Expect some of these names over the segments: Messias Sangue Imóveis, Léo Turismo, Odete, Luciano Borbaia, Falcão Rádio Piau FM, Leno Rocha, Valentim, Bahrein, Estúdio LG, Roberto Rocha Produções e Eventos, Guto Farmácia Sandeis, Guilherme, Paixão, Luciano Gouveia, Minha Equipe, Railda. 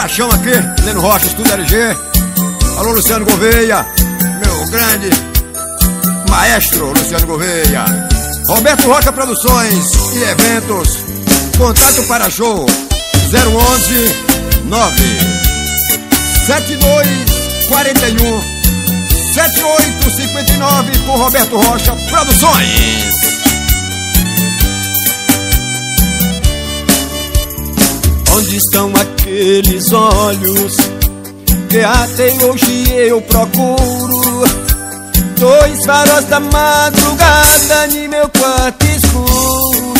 Paixão aqui, Leno Rocha, Estúdio LG. Alô, Luciano Gouveia, meu grande maestro Luciano Gouveia. Roberto Rocha Produções e Eventos. Contato para show 011 97241 7859 com Roberto Rocha Produções. 'Onde estão aqueles olhos que até hoje eu procuro? Dois faróis da madrugada de meu quarto escuro.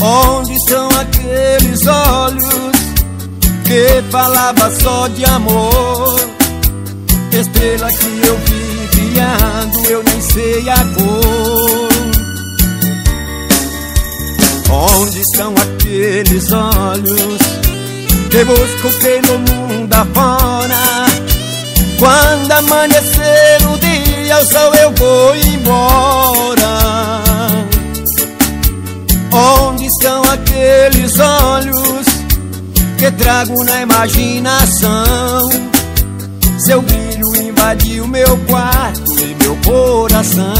Onde estão aqueles olhos que falava só de amor? Estrela que eu vi brilhando, eu nem sei a cor. Onde estão aqueles olhos que busco pelo mundo afora? Quando amanhecer o dia, o sol eu vou embora. Onde estão aqueles olhos que trago na imaginação? Seu brilho invadiu meu quarto e meu coração.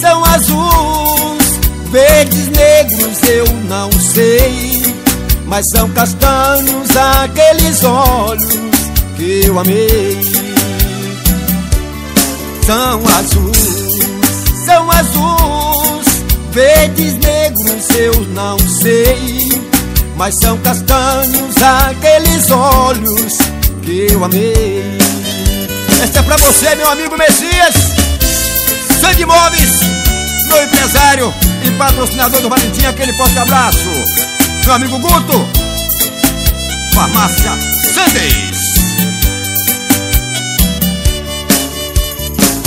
São azuis, verdes, negros eu não sei, mas são castanhos aqueles olhos que eu amei. São azuis, verdes, negros eu não sei, mas são castanhos aqueles olhos que eu amei. Essa é pra você, meu amigo Messias Sangue Imóveis, meu empresário e patrocinador do Valentim, aquele forte abraço. Meu amigo Guto Farmácia Sandeis.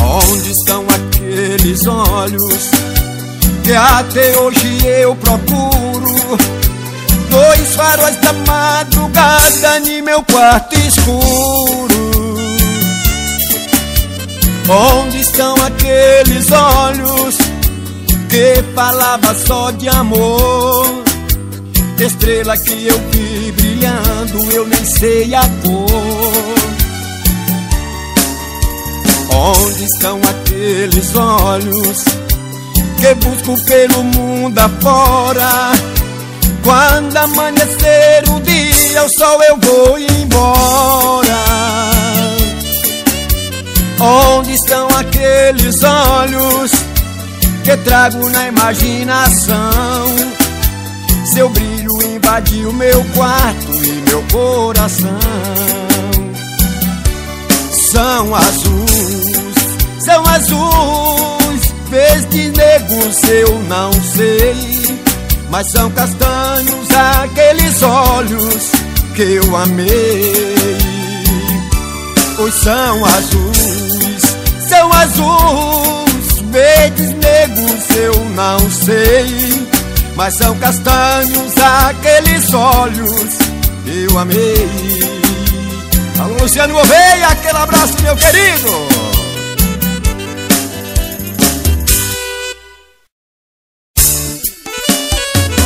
Onde estão aqueles olhos que até hoje eu procuro? Dois faróis da madrugada em meu quarto escuro. Onde estão aqueles olhos que falava só de amor? Estrela que eu vi brilhando, eu nem sei a cor. Onde estão aqueles olhos que busco pelo mundo afora? Quando amanhecer o dia, o sol eu vou embora. Onde estão aqueles olhos que trago na imaginação? Seu brilho invadiu meu quarto e meu coração. São azuis, verdes, negros eu não sei, mas são castanhos aqueles olhos que eu amei. Pois são azuis, são azuis, verdes, negros eu não sei, mas são castanhos aqueles olhos que eu amei. Alô, Luciano Gouveia, aquele abraço, meu querido.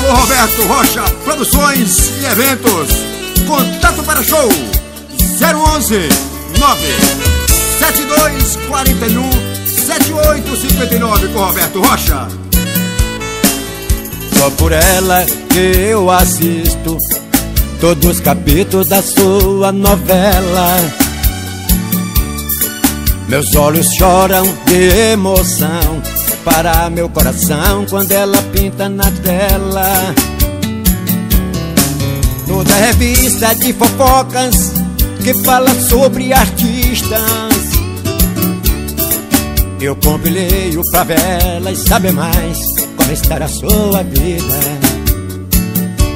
Alô, Roberto Rocha Produções e Eventos. Contato para show 011 97241 7859 com Roberto Rocha. Só por ela que eu assisto todos os capítulos da sua novela. Meus olhos choram de emoção, para meu coração quando ela pinta na tela. Toda revista de fofocas que fala sobre artistas eu compilei o pra vela e saber mais como estar a sua vida.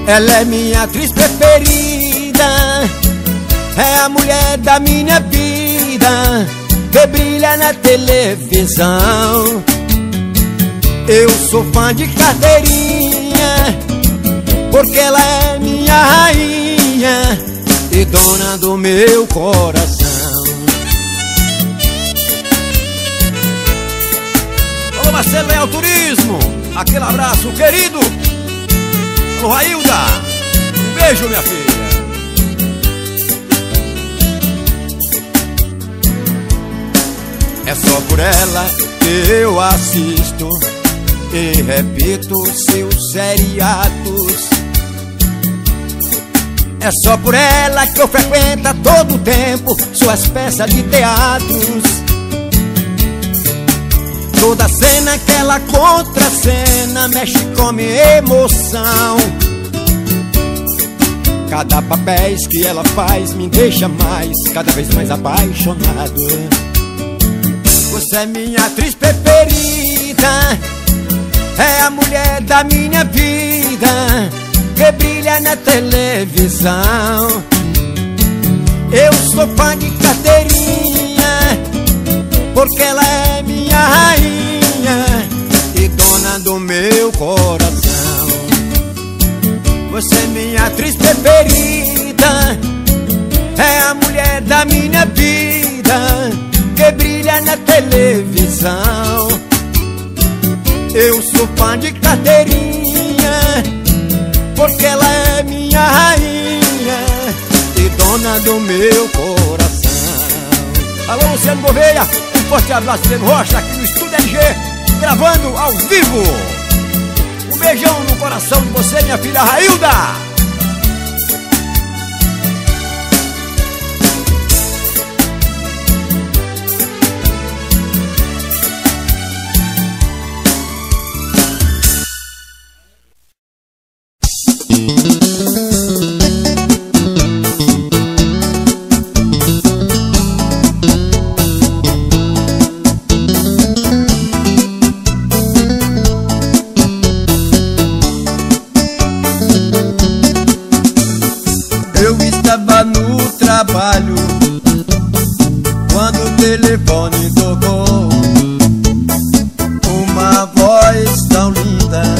Ela é minha atriz preferida, é a mulher da minha vida, que brilha na televisão. Eu sou fã de carteirinha, porque ela é minha rainha e dona do meu coração. você, Léo Turismo. Aquele abraço, querido. Alô, Railda. Um beijo, minha filha. É só por ela que eu assisto e repito seus seriados. É só por ela que eu frequento a todo tempo suas peças de teatros. Toda cena que ela contracena mexe com minha emoção. Cada papel que ela faz me deixa mais, cada vez mais apaixonado. Você é minha atriz preferida, é a mulher da minha vida, que brilha na televisão. Eu sou fã de carteirinha, porque ela é minha rainha e dona do meu coração. Você é minha atriz preferida, é a mulher da minha vida, que brilha na televisão. Eu sou fã de carteirinha, porque ela é minha rainha e dona do meu coração. Alô, Luciano Borbaia, um forte abraço, Leno Rocha, aqui no Estúdio LG, gravando ao vivo. Um beijão no coração de você, minha filha Railda. Tão linda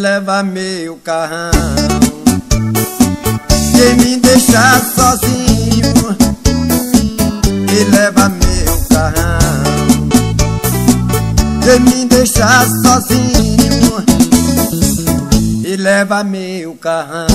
leva meu carrão. Quem me deixar sozinho, me leva meu carrão. Quem me deixar sozinho, me leva meu carrão.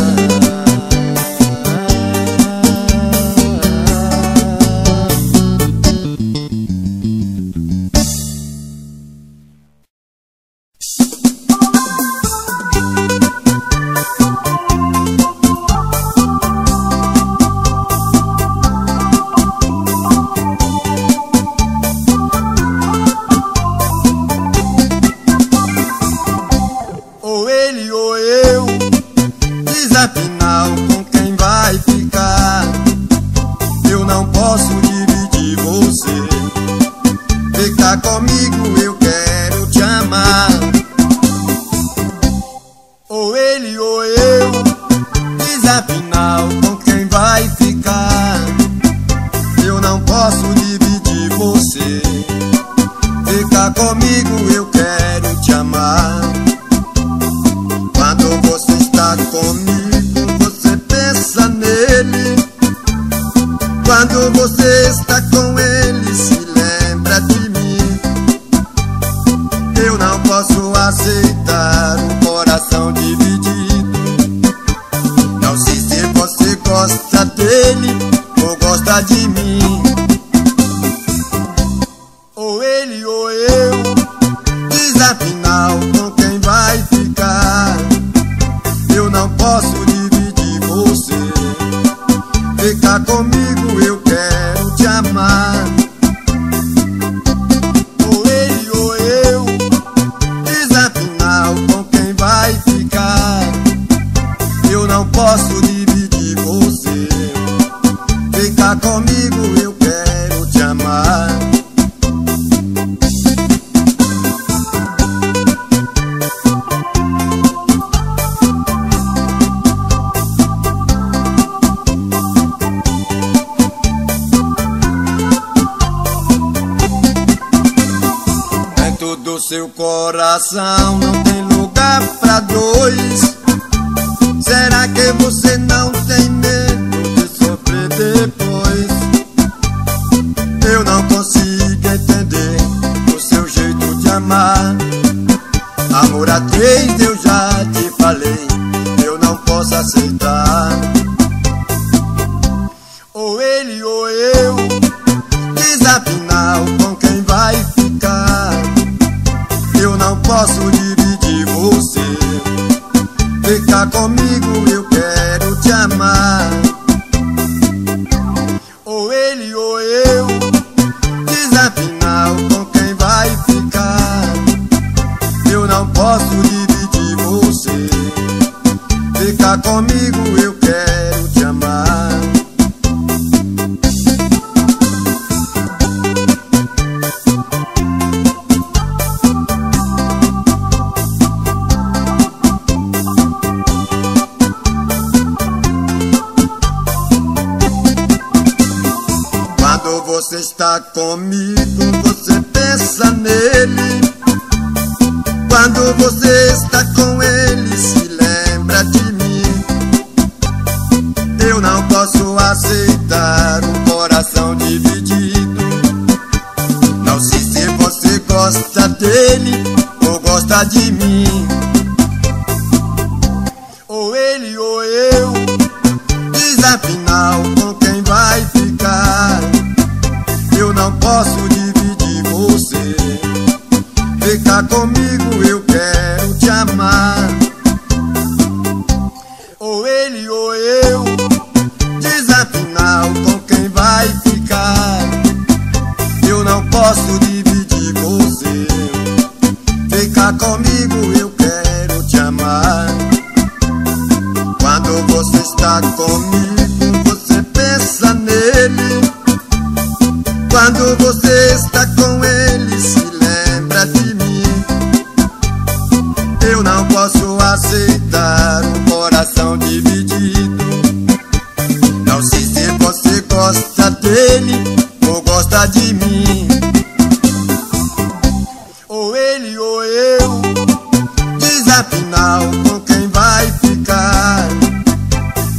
afinal com quem vai ficar?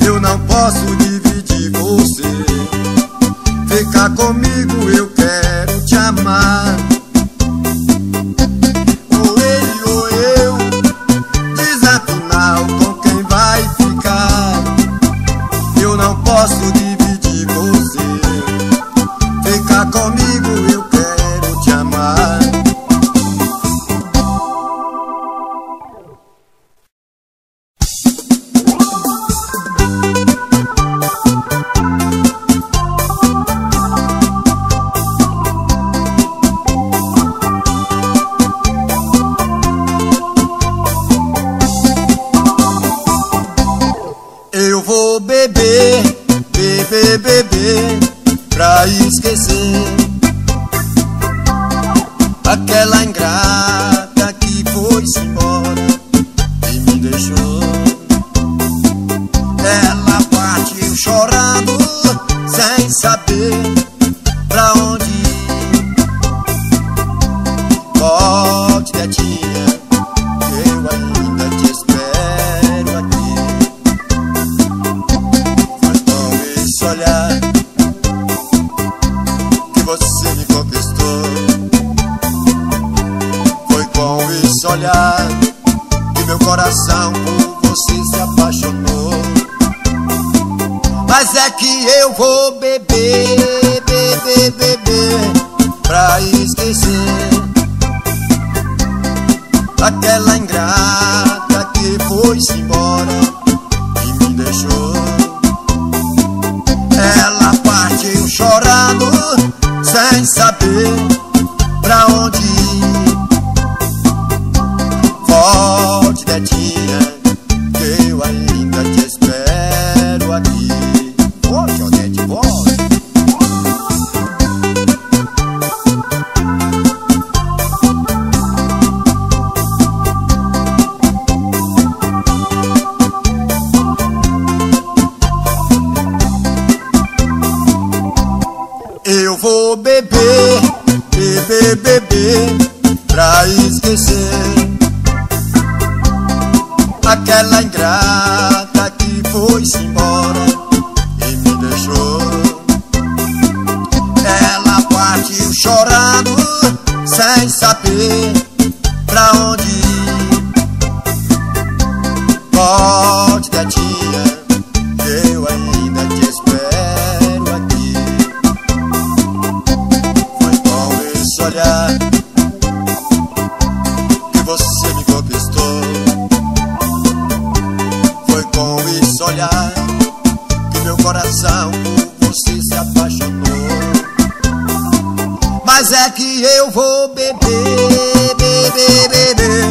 Eu não posso dividir você. Fica comigo, eu quero te amar. Ou ele ou eu, diz afinal com quem vai ficar? Eu não posso dividir você. Fica comigo, eu quero te amar. Aquela ingrata que foi-se embora e me deixou. Ela partiu chorando, sem saber pra onde ir. Volte, gatinha, que eu ainda te espero aqui. Foi bom esse olhar que você me conquistou. Olhar que meu coração por você se apaixonou. Mas é que eu vou beber, beber, beber pra esquecer aquela ingrata que foi-se embora e me deixou. Ela partiu chorando, sem saber pra onde ir. Volte, gatinha, que eu ainda te espero aqui. Volte, Odete, volte. Eu vou beber, beber, beber pra esquecer aquela ingrata que foi-se embora e me deixou. Ela partiu chorando, sem saber pra onde ir. Volte, gatinha, que eu ainda te espero aqui. Foi bom esse olhar que você me conquistou. Olhar que meu coração por você se apaixonou. Mas é que eu vou beber, beber, beber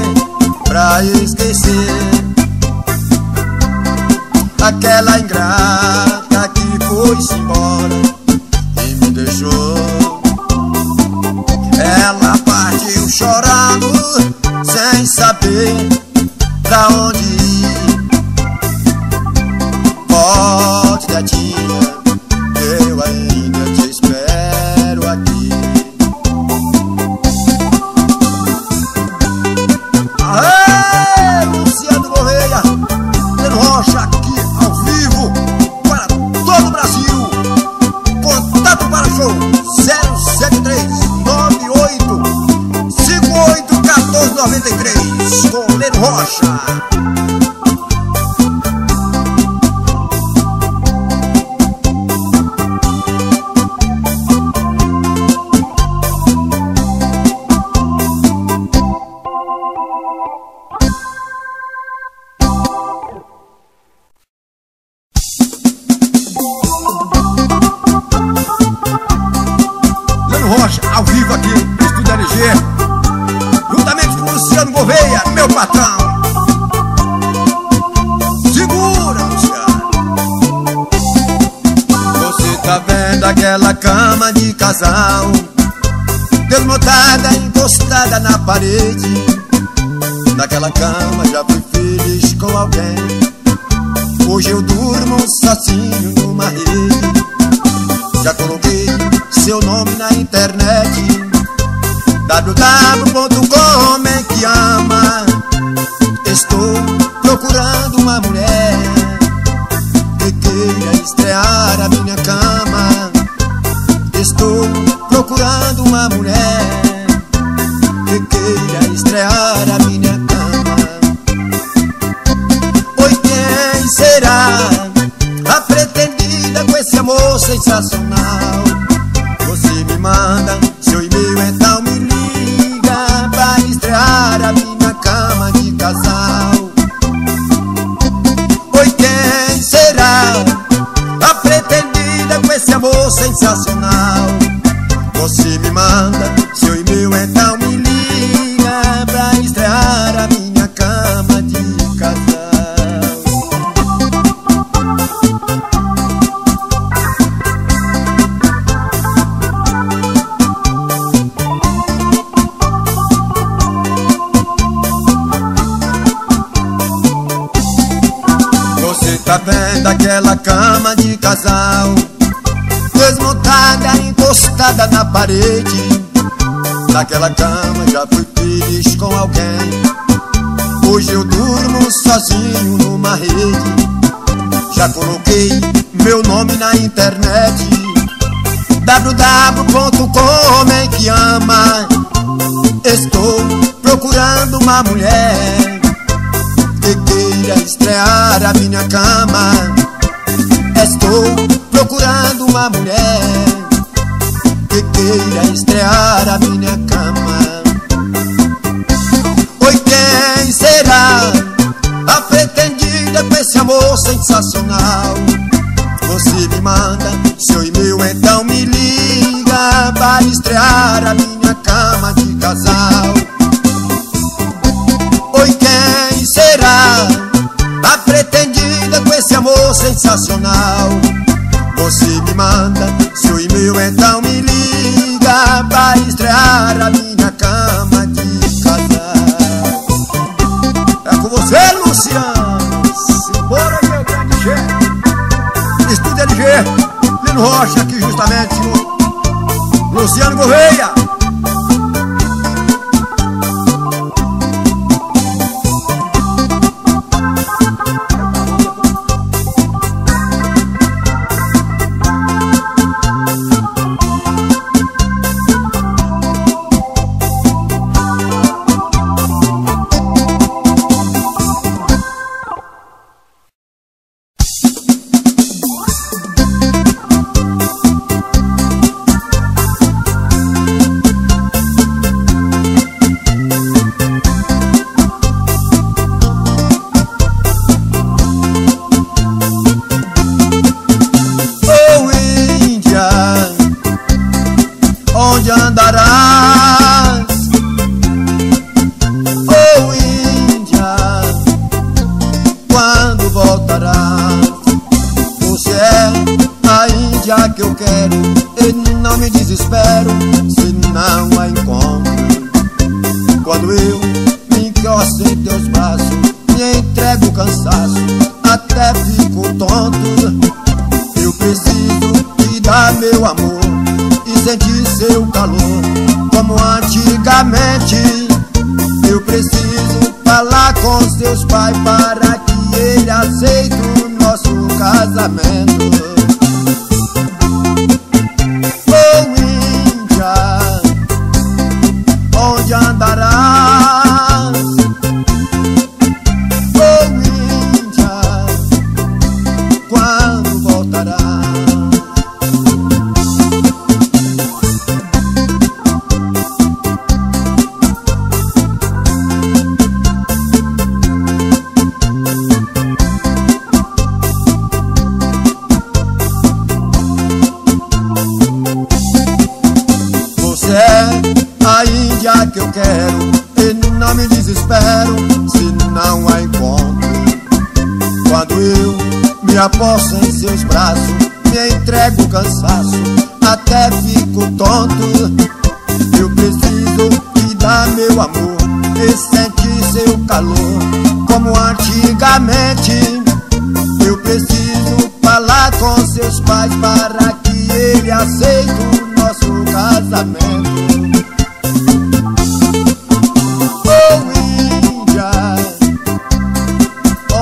pra esquecer aquela ingrata que foi-se embora e me deixou. Ela partiu chorando, sem saber pra onde ir. Volte, gatinha, eu ainda te espero aqui. Aê, Luciano Gouveia, Leno Rocha aqui ao vivo para todo o Brasil. Contato para o show 073-98-58-1493 com Leno Rocha. Ao vivo aqui, Estúdio LG, juntamente com Luciano Gouveia, meu patrão. Segura, Luciano. Você tá vendo aquela cama de casal desmontada, encostada na parede? Naquela cama já fui feliz com alguém. Hoje eu durmo sozinho numa rede. Já coloquei seu nome na internet, www.com é que ama. uma mulher que queira estrear a minha cama. Estou procurando uma mulher que queira estrear a minha cama. Oi, quem será a pretendida com esse amor sensacional? Você me manda seu e-mail, então me liga para estrear a minha cama de casal. Oi, quem será a pretendida com esse amor sensacional? Você me manda seu e-mail, então me liga para estrear a minha cama de casal. Tá vendo aquela cama de casal desmontada, encostada na parede? Naquela cama já fui feliz com alguém. Hoje eu durmo sozinho numa rede. Já coloquei meu nome na internet, www.com homem que ama. Estou procurando uma mulher que queira estrear a minha cama. Estou procurando uma mulher que queira estrear a minha cama. Oi, quem será a pretendida com esse amor sensacional? Você me manda seu e-mail, então me liga para estrear a minha cama de casal. Oi, quem será a pretendida com esse amor sensacional? Você me manda seu e-mail, então me liga para estrear a minha cama de casal. É com você, Luciano. Simbora, meu grande chefe. Estúdio LG, Leno Rocha, aqui justamente o Luciano Gouveia.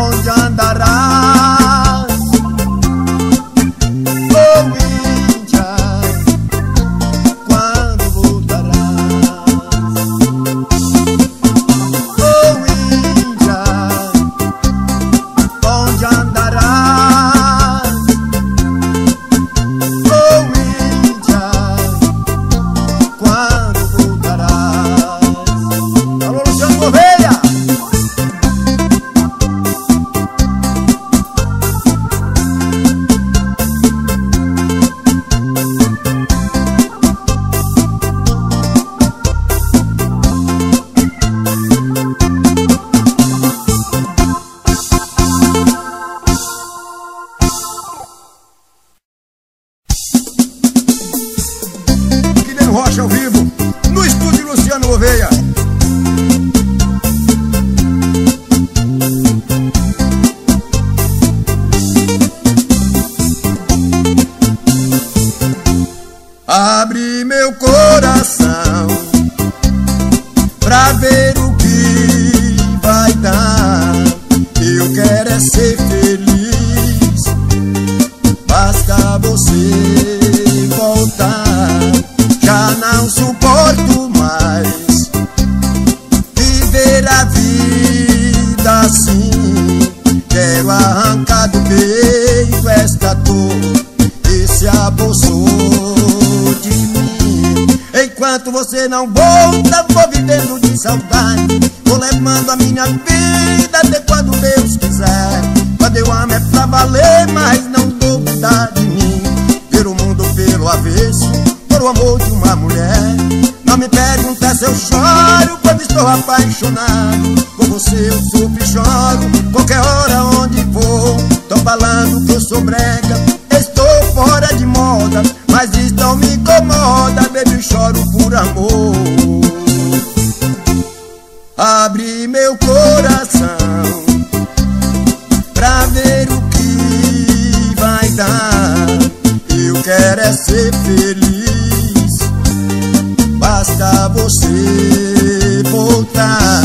Onde anda? a vida assim. Quero arrancar do peito esta dor, esse abuso de mim. Enquanto você não volta, vou vivendo de saudade, vou levando a minha vida até quando Deus quiser. Quando eu amo é pra valer, mas não vou cuidar de mim. Pelo mundo pelo avesso, por o amor de uma mulher. Não me pergunta se eu choro quando estou apaixonado. Com você eu sofro e choro qualquer hora, onde vou. Tão falando que eu sou brega, estou fora de moda, mas isso não me incomoda, baby, choro por amor. Abre meu coração pra ver o que vai dar. Eu quero é ser feliz, basta você voltar.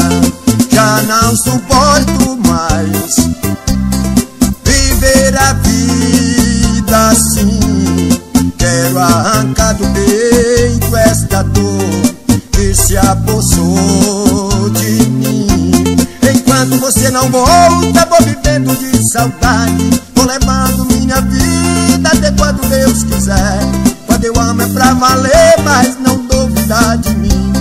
Já não suporto mais viver a vida assim. Quero arrancar do peito esta dor que se apossou de mim. Enquanto você não volta, vou vivendo de saudade, vou levando minha vida até quando Deus quiser. Quando eu amo é pra valer, mas não duvida de mim.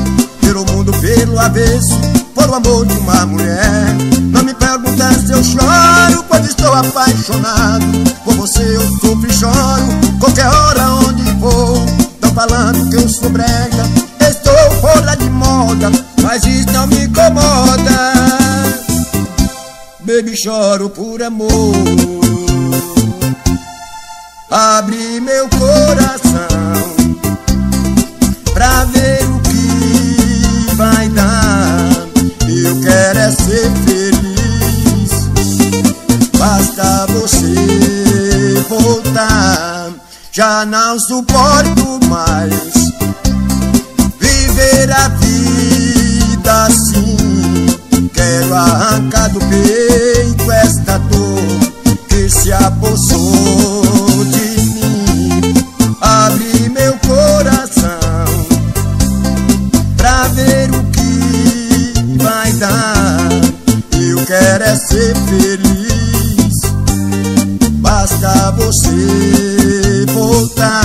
Pelo mundo pelo avesso, por o amor de uma mulher. Não me pergunta se eu choro quando estou apaixonado. Por você eu sofro e choro qualquer hora, onde vou. Tão falando que eu sou brega, estou fora de moda, mas isso não me incomoda, baby, choro por amor. Abre meu coração pra ver o que vai dar. Eu quero é ser feliz, basta você voltar. Já não suporto mais viver a vida assim. Quero arrancar do peito esta dor que se apossou de mim. Abre meu coração pra ver o que vai dar. Eu quero é ser feliz, basta você voltar.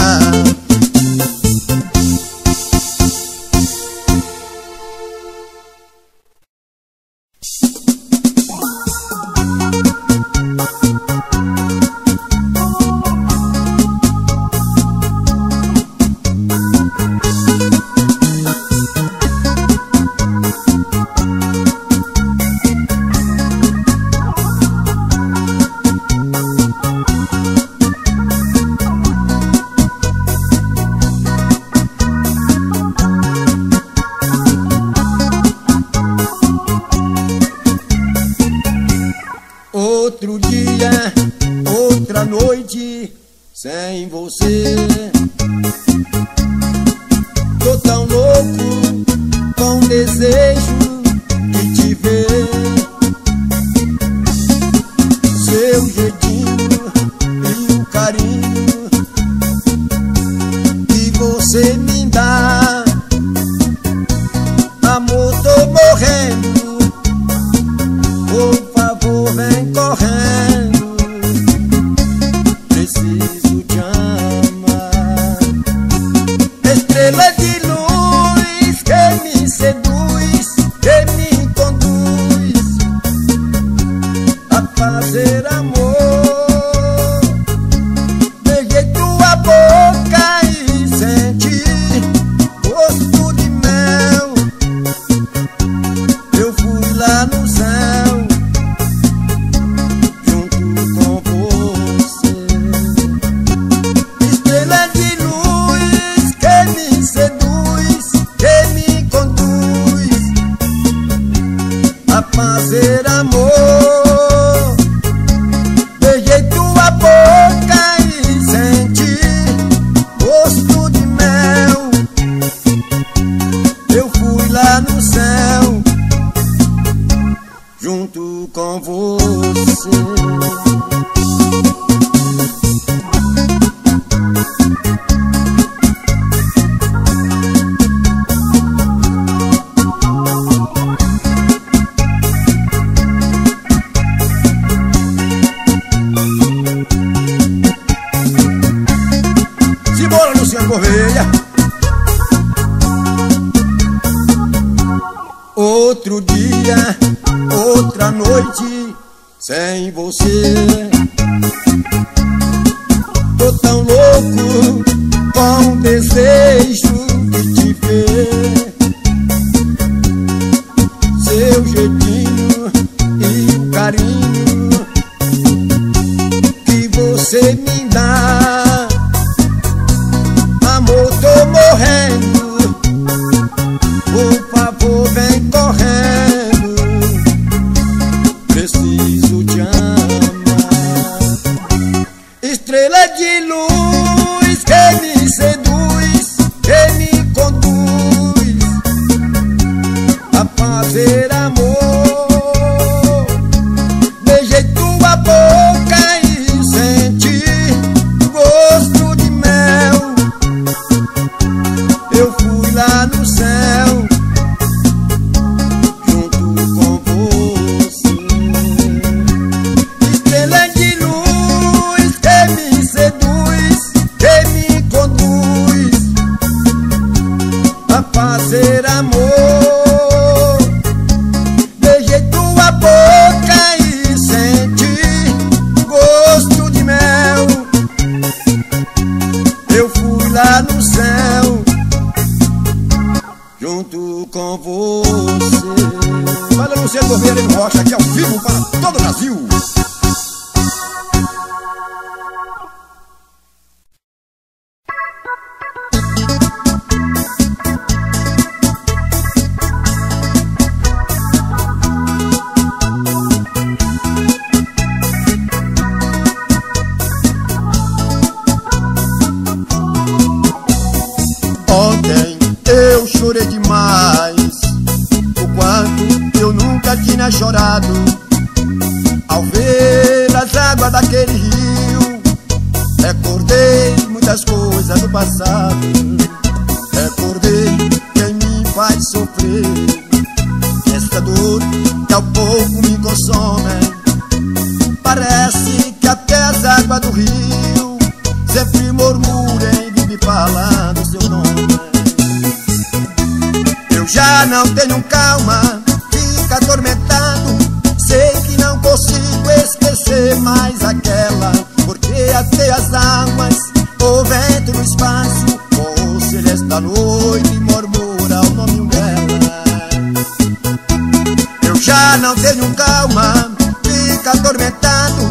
noite sem você. Tô tão louco com o desejo de te ver. Seu jeitinho e o carinho que você me dá. Amor, tô morrendo, por favor vem correndo, preciso te amar. Estrela de luz que me seduz, que me conduz a fazer amor. Beijei tua boca e senti gosto de mel. Eu fui lá no céu junto com você. Estrela de luz que me seduz, que me conduz a fazer amor. Leno Rocha, aqui ao vivo para todo o Brasil. Ontem eu chorei demais, o quanto eu nunca tinha chorado ao ver as águas daquele rio. Recordei muitas coisas do passado, recordei quem me faz sofrer. Essa dor que ao pouco me consome, parece que até as águas do rio sempre murmuram e me falam do seu nome. Eu já não tenho calma, atormentado, sei que não consigo esquecer mais aquela, porque até as águas, o vento no espaço, o silêncio da noite murmura o nome dela. Eu já não tenho calma, fico atormentado,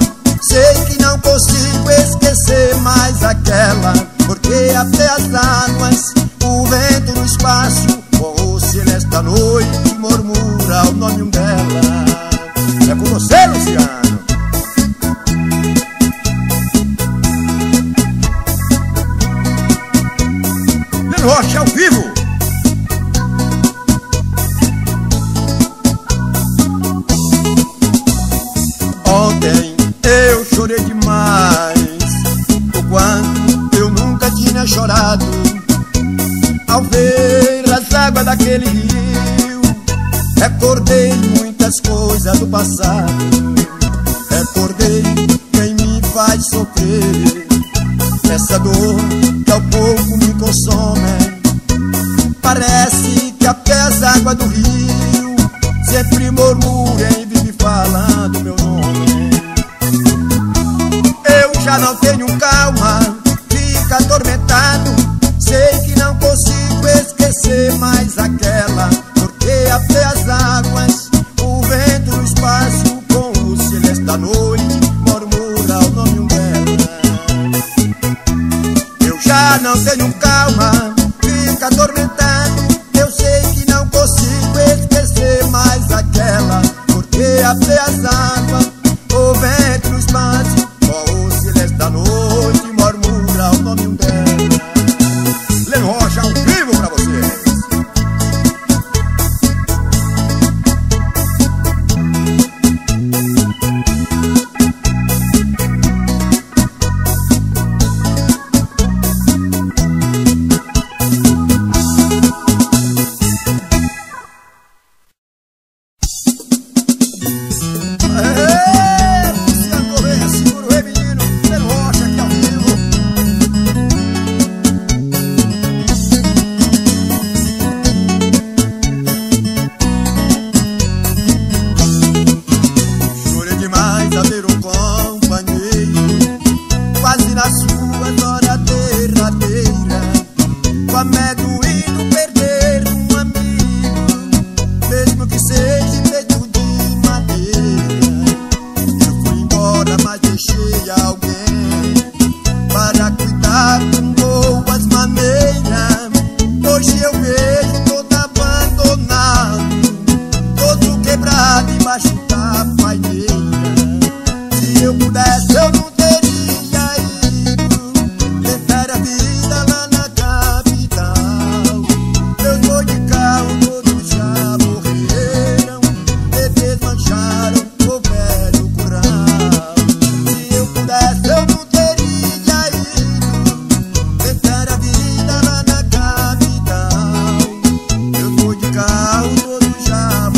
sei que não consigo esquecer mais aquela, porque até as águas, o vento no espaço, o silêncio da noite murmura o nome dela. É com você, Luciano. Leno Rocha, ao vivo. Ontem eu chorei demais, o quanto eu nunca tinha chorado ao ver as águas daquele rio. Recordei muitas coisas do passado, recordei quem me faz sofrer. Essa dor que ao pouco me consome, parece que até as águas do rio sempre murmuram e vivem falando meu nome. Eu já não tenho calma, fico atormentado, sei que não consigo esquecer mais aquela, até as águas, o vento no espaço, com o silêncio da noite murmura o nome dela. Eu já não tenho calma, fico atormentado, eu sei que não consigo esquecer mais aquela, porque até as águas, o vento no espaço, com o silêncio da noite murmura o nome dela. Leno Rocha, ao vivo pra você. companheira. Se eu pudesse, eu não teria ido tentar a vida lá na capital. Eu vou de carro, todos já morreram, bebês mancharam o velho curral. Se eu pudesse, eu não teria ido tentar a vida lá na capital. Eu vou de carro, todos já morreram.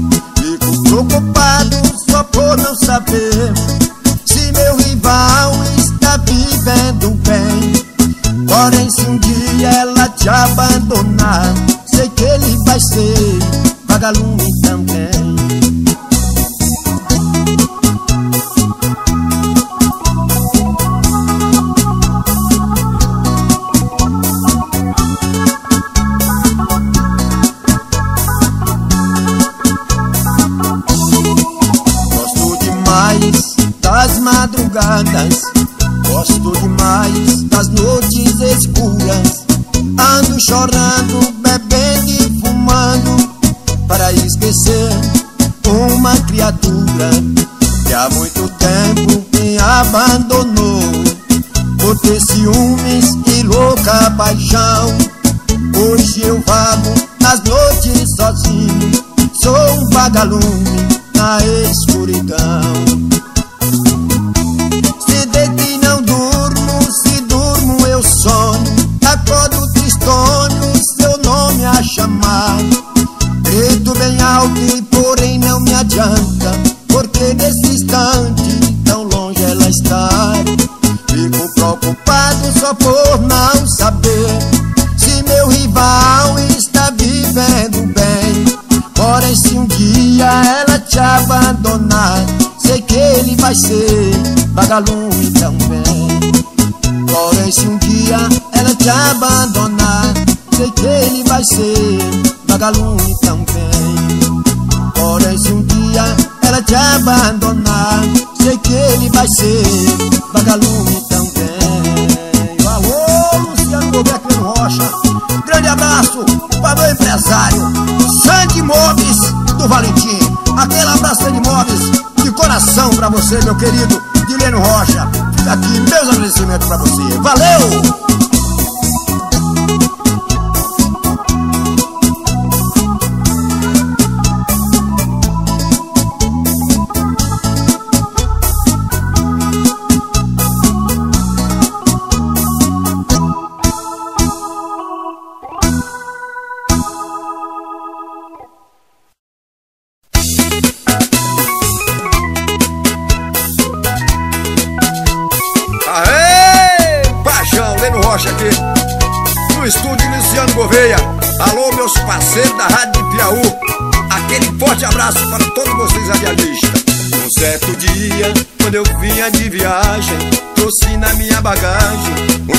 madrugadas, gosto demais das noites escuras. Ando chorando, bebendo e fumando para esquecer uma criatura que há muito tempo me abandonou. Por ter ciúmes e louca paixão, hoje eu vago nas noites sozinho. Sou um vagalume na escuridão. Se deito e não durmo, se durmo eu sonho. Acordo tristonho, seu nome a chamar. Grito bem alto e porém não me adianta, porque nesse instante tão longe ela está. Fico preocupado só por não saber se meu rival está vivendo bem. Porém se um dia ela te abandonar, sei que ele vai ser vagalume também. Porém se um dia ela te abandonar, sei que ele vai ser vagalume também. Porém se um dia ela te abandonar, sei que ele vai ser vagalume também. Alô, Luciano Gouveia, Leno Rocha, grande abraço para meu empresário Sangue Imóveis do Valentim. Aquele abraço, Sangue Imóveis, de coração pra você, meu querido Leno Rocha. Fica aqui meus agradecimentos pra você. Valeu!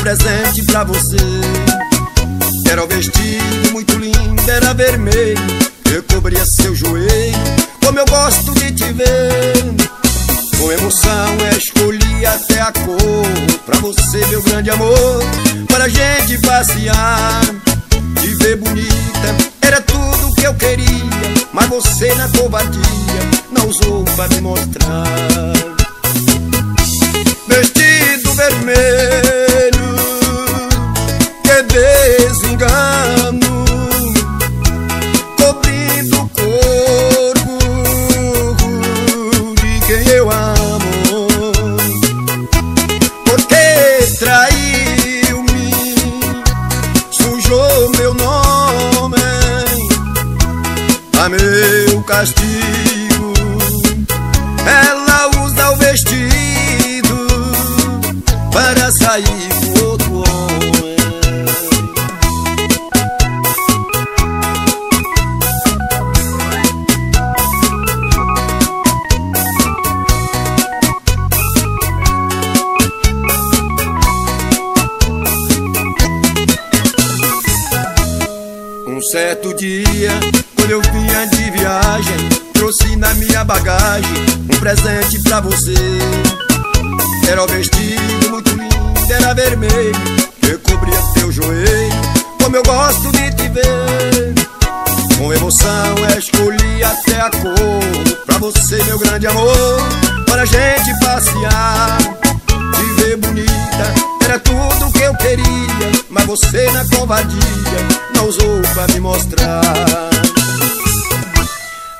Presente pra você. Era um vestido muito lindo, era vermelho, eu cobria seu joelho, como eu gosto de te ver. Com emoção eu escolhi até a cor, pra você meu grande amor, para a gente passear. Te ver bonita, era tudo que eu queria, mas você na covardia não usou pra me mostrar. Vestido vermelho, desengano, cobrindo o corpo de quem eu amo. Porque traiu-me, sujou meu nome, a meu castigo. Ela usa o vestido para sair. Certo dia, quando eu vinha de viagem, trouxe na minha bagagem um presente pra você. Era um vestido muito lindo, era vermelho, que cobria teu joelho, como eu gosto de te ver. Com emoção eu escolhi até a cor, pra você meu grande amor, para a gente passear. Te ver bonita, era tudo que eu queria, mas você na covardia usou pra me mostrar.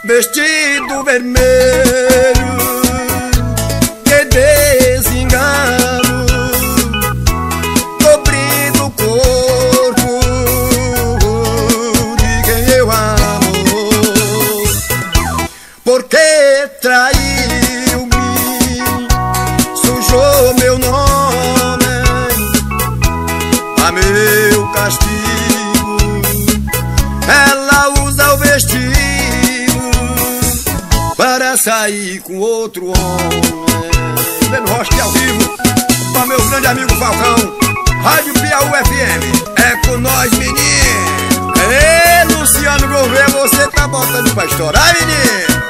Vestido vermelho, que desengano, cobrindo o corpo de quem eu amo. Porque traiu-me, sujou meu nome, a meu castigo. Para sair com outro homem. Leno Rocha ao vivo, para meu grande amigo Falcão, Rádio Piau FM. É com nós, menino. Ê, Luciano Gouveia, você tá botando pra estourar, menino.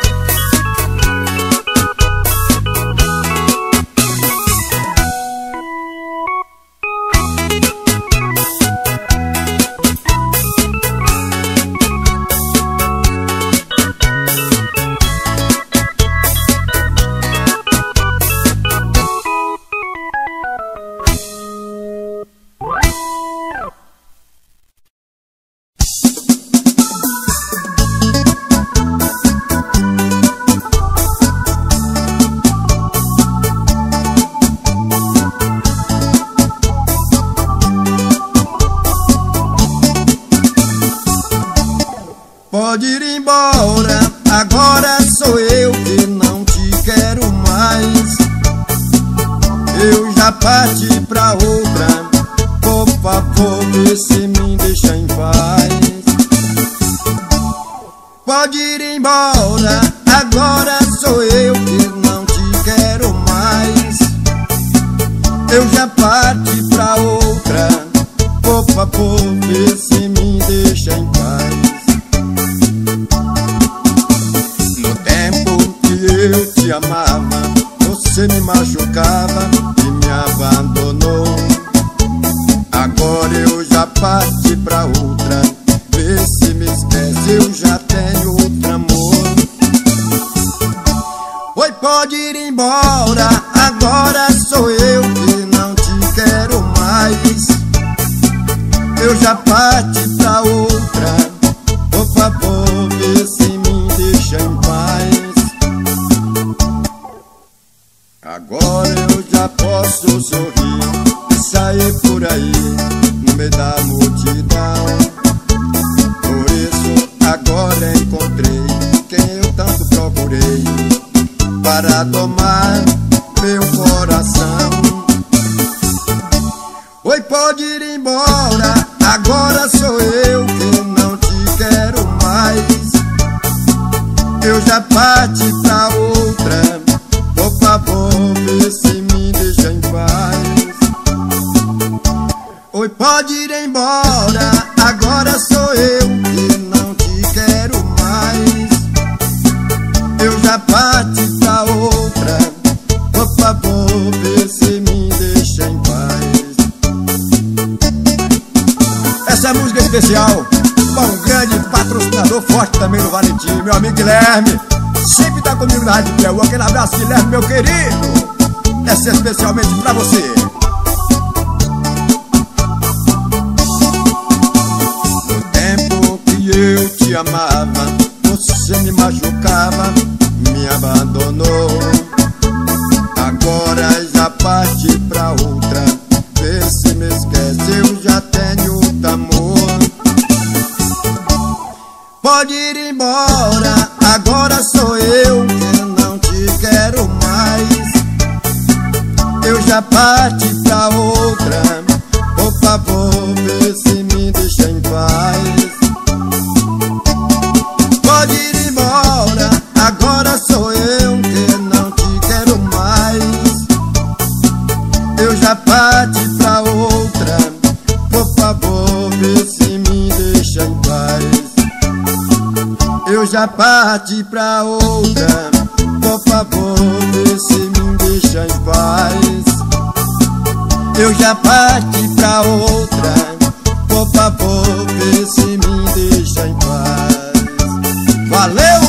eu já parti pra outra. Por favor, vê se me deixa em paz. Pode ir embora, agora sou eu que não te quero mais. Eu já parti pra outra. Por favor, vê se me deixa em paz. No tempo que eu te amava, você me machucava e me abandonou. Agora eu já parti pra outra. Vê se me esquece, eu já tenho outro amor. Oi, pode ir embora, agora sou eu que não te quero mais. Eu já parti pra outra. Por favor, vê se me deixa em paz. Agora eu já posso sorrir e sair por aí no meio da multidão. Por isso agora encontrei quem eu tanto procurei para domar meu coração. Oi, pode ir embora, agora sou eu que não te quero mais. Eu já parti pra outra. Por favor, vê se me deixa em paz. Oi, pode ir embora, agora sou eu que não te quero mais. Eu já parti pra outra. Por favor, vê se me deixa em paz. Essa música é especial para um grande patrocinador forte também do Valentim, meu amigo Guilherme. Sempre tá comigo na Rádio Piau. Aquele abraço, Guilherme, meu querido. Essa é especialmente pra você. No tempo que eu te amava, você me machucava, me abandonou. Agora já parti pra outra. Vê se me esquece, eu já tenho outro amor. Pode ir embora, agora sou eu que não te quero mais. Eu já parti pra outra. Por favor, vê se me deixa em paz. Pode ir embora, agora sou eu que não te quero mais. Eu já parti pra outra. Por favor, vê se me deixa em paz. Eu já parti pra outra. Por favor, vê se me deixa em paz. Eu já parti pra outra. Por favor, vê se me deixa em paz. Valeu!